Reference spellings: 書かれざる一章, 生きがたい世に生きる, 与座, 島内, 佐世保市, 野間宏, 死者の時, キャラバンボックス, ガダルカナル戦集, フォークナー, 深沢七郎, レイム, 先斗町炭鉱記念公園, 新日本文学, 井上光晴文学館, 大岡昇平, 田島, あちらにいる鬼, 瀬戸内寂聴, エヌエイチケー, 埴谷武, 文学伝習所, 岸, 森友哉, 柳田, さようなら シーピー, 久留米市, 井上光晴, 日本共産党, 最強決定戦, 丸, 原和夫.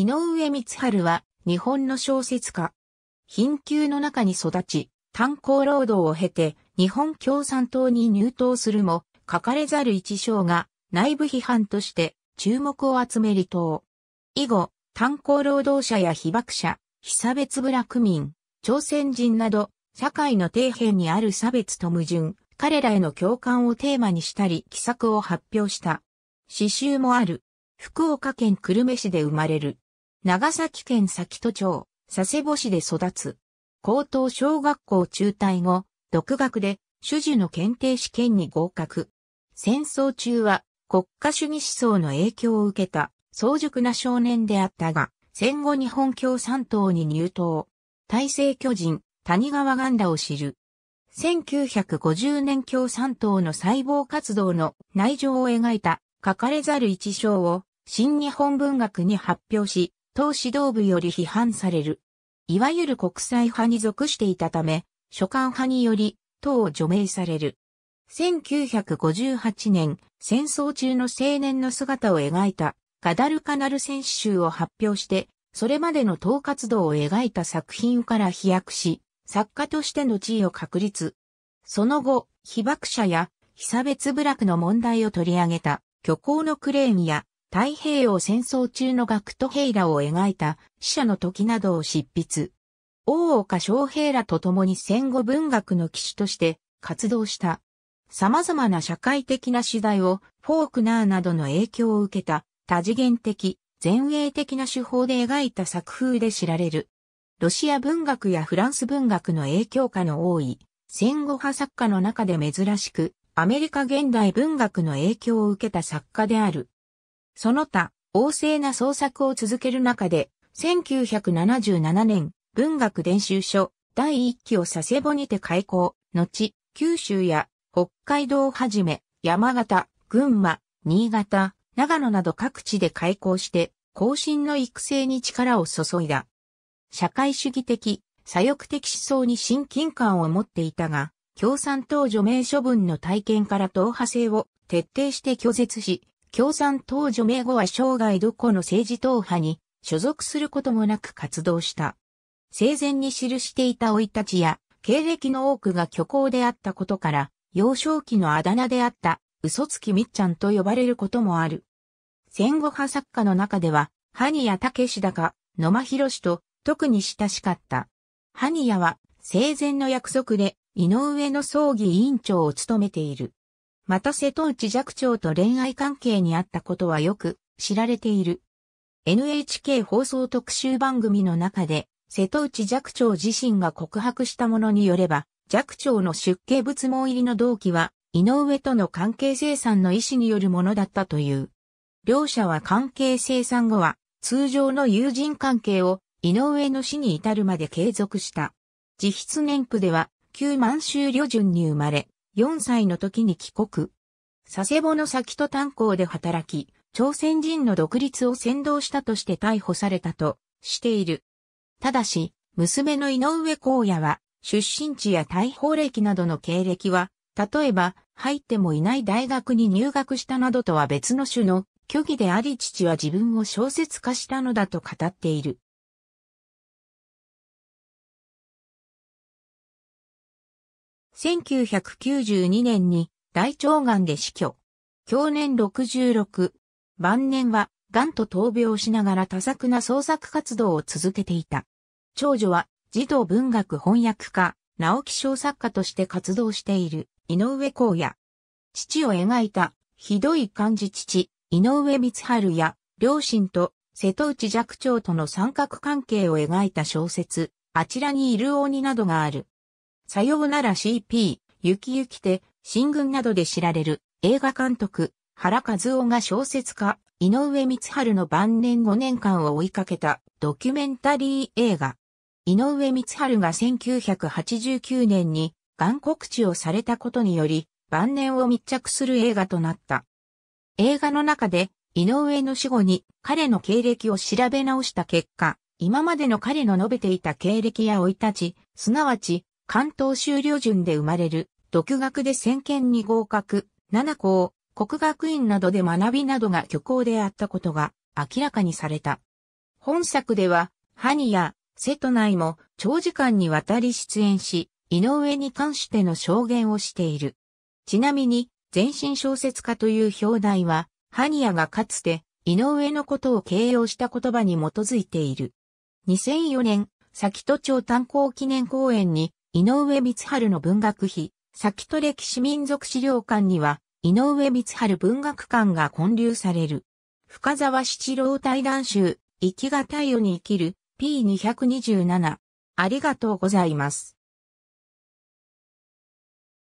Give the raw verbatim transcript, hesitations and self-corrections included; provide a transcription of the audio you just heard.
井上光晴は日本の小説家。貧窮の中に育ち、炭鉱労働を経て日本共産党に入党するも、書かれざる一章が内部批判として注目を集め離党。以後、炭鉱労働者や被爆者、被差別部落民、朝鮮人など、社会の底辺にある差別と矛盾、彼らへの共感をテーマにしたり、奇策を発表した。詩集もある。福岡県久留米市で生まれる。長崎県佐紀都町、佐世保市で育つ。高等小学校中退後、独学で種々の検定試験に合格。戦争中は国家主義思想の影響を受けた早熟な少年であったが、戦後日本共産党に入党。大成巨人、谷川雁らを知る。せんきゅうひゃくごじゅうねん共産党の細胞活動の内情を描いた書かれざる一章を新日本文学に発表し、党指導部より批判される。いわゆる国際派に属していたため、書簡派により党を除名される。せんきゅうひゃくごじゅうはちねん、戦争中の青年の姿を描いたガダルカナル戦集を発表して、それまでの党活動を描いた作品から飛躍し、作家としての地位を確立。その後、被爆者や被差別部落の問題を取り上げた虚構のクレーンや、太平洋戦争中の学徒兵らを描いた死者の時などを執筆。大岡昇平らと共に戦後文学の旗手として活動した。様々な社会的な主題をフォークナーなどの影響を受けた多次元的、前衛的な手法で描いた作風で知られる。ロシア文学やフランス文学の影響下の多い戦後派作家の中で珍しくアメリカ現代文学の影響を受けた作家である。その他、旺盛な創作を続ける中で、せんきゅうひゃくななじゅうななねん、文学伝習所、だいいっきを佐世保にて開校、後、九州や北海道をはじめ、山形、群馬、新潟、長野など各地で開校して、後進の育成に力を注いだ。社会主義的、左翼的思想に親近感を持っていたが、共産党除名処分の体験から党派性を徹底して拒絶し、共産党除名後は生涯どこの政治党派に所属することもなく活動した。生前に記していた生い立ちや経歴の多くが虚構であったことから、幼少期のあだ名であった嘘つきみっちゃんと呼ばれることもある。戦後派作家の中では、埴谷武だか野間弘と特に親しかった。埴谷は生前の約束で井上の葬儀委員長を務めている。また瀬戸内寂聴と恋愛関係にあったことはよく知られている。エヌエイチケー 放送特集番組の中で瀬戸内寂聴自身が告白したものによれば、寂聴の出家仏門入りの動機は井上との関係清算の意思によるものだったという。両者は関係清算後は通常の友人関係を井上の死に至るまで継続した。自筆年譜では旧満州旅順に生まれ、よんさいの時に帰国。佐世保の佐紀都炭鉱で働き、朝鮮人の独立を扇動したとして逮捕されたとしている。ただし、娘の井上公也は、出身地や大砲歴などの経歴は、例えば、入ってもいない大学に入学したなどとは別の種の虚偽であり、父は自分を小説化したのだと語っている。せんきゅうひゃくきゅうじゅうにねんに大腸がんで死去。享年ろくじゅうろく。晩年は、がんと闘病をしながら多作な創作活動を続けていた。長女は、児童文学翻訳家、直木賞作家として活動している、井上公也。父を描いた、ひどい漢字父、井上光晴や、両親と瀬戸内寂聴との三角関係を描いた小説、あちらにいる鬼などがある。さようなら シーピー、雪雪て、新軍などで知られる映画監督、原和夫が小説家、井上光晴の晩年ごねんかんを追いかけたドキュメンタリー映画。井上光晴がせんきゅうひゃくはちじゅうきゅうねんにがん告知をされたことにより晩年を密着する映画となった。映画の中で井上の死後に彼の経歴を調べ直した結果、今までの彼の述べていた経歴や生い立ち、すなわち、関東修了順で生まれる、独学で専研に合格、七校、国学院などで学びなどが虚構であったことが明らかにされた。本作では、ハニや瀬戸内も長時間にわたり出演し、井上に関しての証言をしている。ちなみに、全身小説家という表題は、ハニヤがかつて井上のことを形容した言葉に基づいている。にせんよねん、先斗町炭鉱記念公園に、井上光晴の文学碑、先斗歴史民族資料館には、井上光晴文学館が建立される。深沢七郎対談集、生きがたい世に生きる、ピーにひゃくにじゅうなな。ありがとうございます。